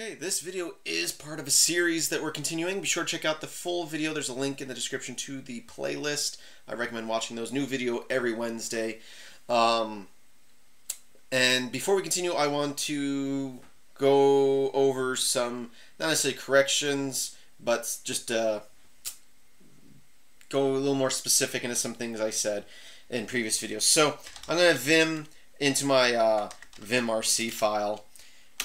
Okay, this video is part of a series that we're continuing. Be sure to check out the full video. There's a link in the description to the playlist. I recommend watching those. New video every Wednesday. And before we continue, I want to go over some, not necessarily corrections, but just go a little more specific into some things I said in previous videos. So I'm going to vim into my vimrc file.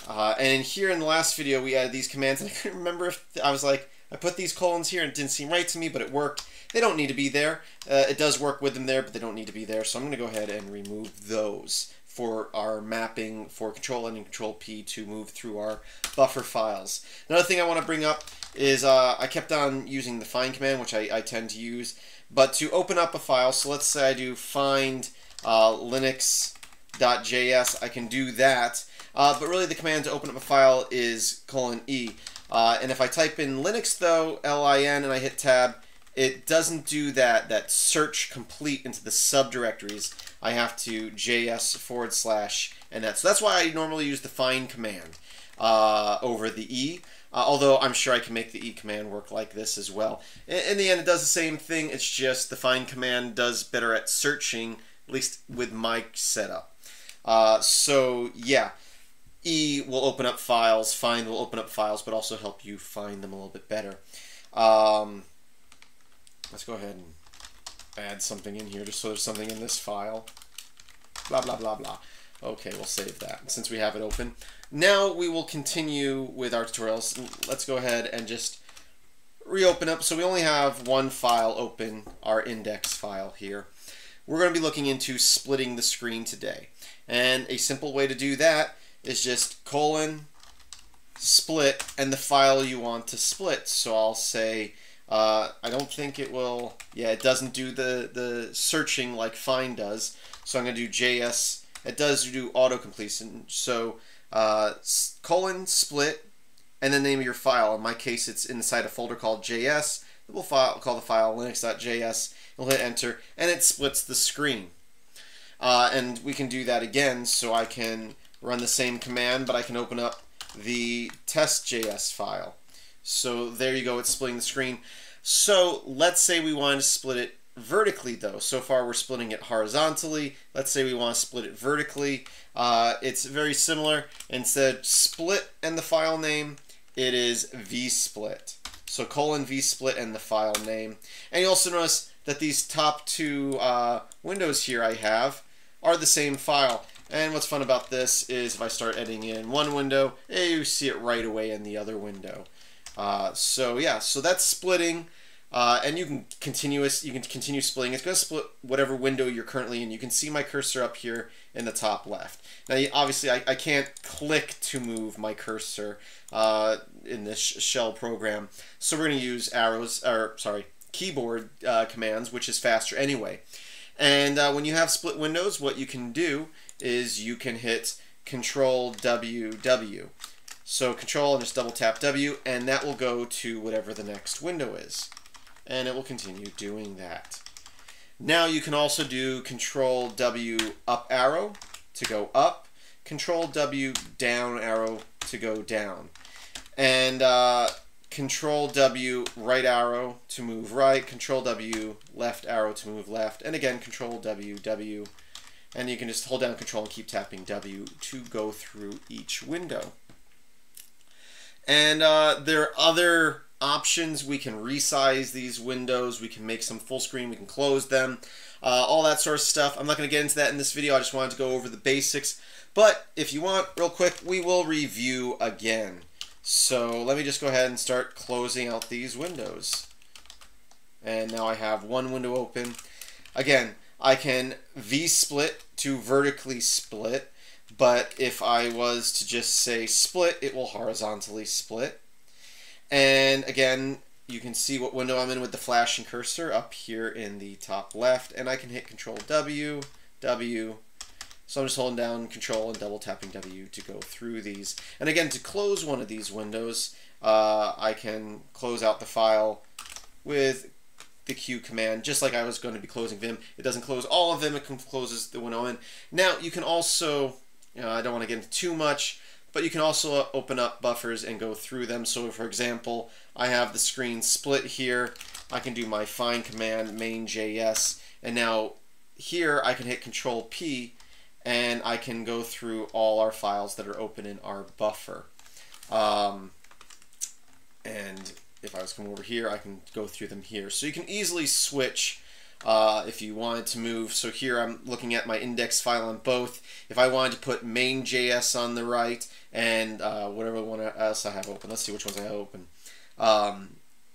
And here in the last video, we added these commands, and I couldn't remember if I was like, I put these colons here and it didn't seem right to me, but it worked. They don't need to be there. It does work with them there, but they don't need to be there. So I'm going to go ahead and remove those for our mapping for Control N and Control P to move through our buffer files. Another thing I want to bring up is I kept on using the find command, which I tend to use, but to open up a file. So let's say I do find Linux.js. I can do that. But really the command to open up a file is :e. And if I type in Linux though, L-I-N, and I hit tab, it doesn't do that search complete into the subdirectories. I have to JS / and that. So that's why I normally use the find command over the E. Although I'm sure I can make the E command work like this as well. In the end, it does the same thing. It's just the find command does better at searching, at least with my setup. So yeah. E will open up files, find will open up files, but also help you find them a little bit better. Let's go ahead and add something in here just so there's something in this file. Blah, blah, blah, blah. Okay, we'll save that since we have it open. Now we will continue with our tutorials. Let's go ahead and just reopen up. So we only have one file open, our index file here. We're going to be looking into splitting the screen today. And a simple way to do that is just :split and the file you want to split. So I'll say, I don't think it will, yeah, it doesn't do the searching like find does. So I'm going to do JS, it does do autocompletion. So :split and the name of your file. In my case, it's inside a folder called JS. We'll call the file linux.js, we'll hit enter, and it splits the screen. And we can do that again, so I can run the same command, but I can open up the test.js file. So there you go, it's splitting the screen. So let's say we want to split it vertically though. So far we're splitting it horizontally. Let's say we want to split it vertically. It's very similar. Instead split and the file name, it is vsplit. So :vsplit and the file name. And you also notice that these top two windows here I have are the same file. And what's fun about this is if I start editing in one window, you see it right away in the other window. So yeah, so that's splitting, and you can continue splitting. It's going to split whatever window you're currently in. You can see my cursor up here in the top left. Now, obviously, I can't click to move my cursor in this shell program. So we're going to use keyboard commands, which is faster anyway. And when you have split windows, what you can do is you can hit Control W. So Control and just double tap W, and that will go to whatever the next window is. And it will continue doing that. Now you can also do Control W up arrow to go up, Control W down arrow to go down. And Control W right arrow to move right, Control W left arrow to move left, and again Control W, W. And you can just hold down Control and keep tapping W to go through each window. And there are other options. We can resize these windows. We can make some full screen. We can close them. All that sort of stuff. I'm not going to get into that in this video. I just wanted to go over the basics. But if you want, real quick, we will review again. So let me just go ahead and start closing out these windows. And now I have one window open. Again, I can vsplit to vertically split, but if I was to just say split, it will horizontally split. And again, you can see what window I'm in with the flashing cursor up here in the top left, and I can hit Control W, W. So I'm just holding down Control and double tapping W to go through these. And again, to close one of these windows, I can close out the file with the Q command, just like I was going to be closing Vim. It doesn't close all of them, it closes the window in. Now you can also, I don't want to get into too much, but you can also open up buffers and go through them. So for example, I have the screen split here. I can do my find command main.js, and now here I can hit Control P and I can go through all our files that are open in our buffer. And if I was coming over here, I can go through them here. So you can easily switch if you wanted to move. So here I'm looking at my index file on both. If I wanted to put main.js on the right and whatever one else I have open, let's see which ones I have open.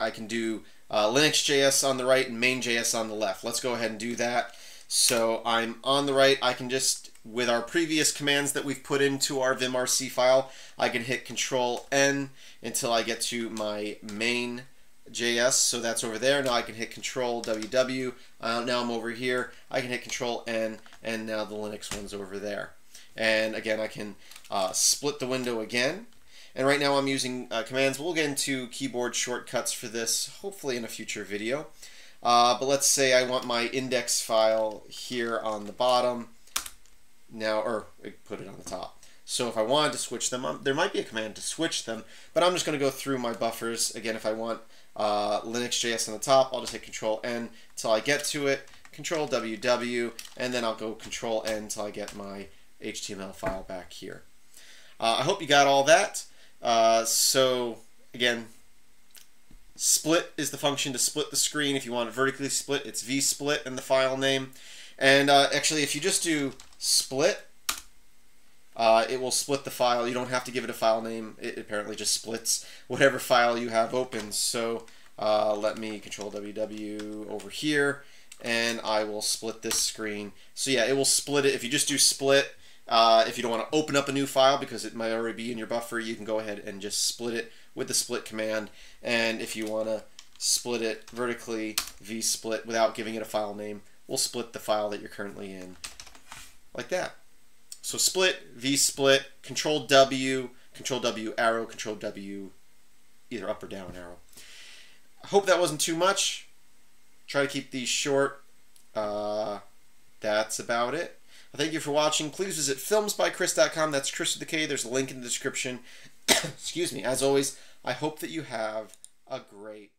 I can do Linux.js on the right and main.js on the left. Let's go ahead and do that. So I'm on the right. I can just, with our previous commands that we've put into our vimrc file, I can hit Control N until I get to my main.js. So that's over there. Now I can hit Control WW. Now I'm over here. I can hit Control N, and now the Linux one's over there. And again, I can split the window again. And right now I'm using commands. We'll get into keyboard shortcuts for this, hopefully in a future video. But let's say I want my index file here on the bottom now, or put it on the top. So if I wanted to switch them, there might be a command to switch them, but I'm just going to go through my buffers. Again, if I want Linux.js on the top, I'll just hit Control N until I get to it, Control WW, and then I'll go Control N until I get my HTML file back here. I hope you got all that. So again, split is the function to split the screen. If you want it vertically split, it's vsplit in the file name. And actually, if you just do split, it will split the file. You don't have to give it a file name. It apparently just splits whatever file you have open. So let me Control WW over here, and I will split this screen. So yeah, it will split it. If you just do split, if you don't want to open up a new file because it might already be in your buffer, you can go ahead and just split it with the split command. And if you want to split it vertically, vsplit, without giving it a file name, we'll split the file that you're currently in like that. So split, vsplit, Control W arrow, Control W either up or down arrow. I hope that wasn't too much. Try to keep these short. That's about it. Thank you for watching. Please visit filmsbychris.com. That's Chris with a K. There's a link in the description. Excuse me. As always, I hope that you have a great day.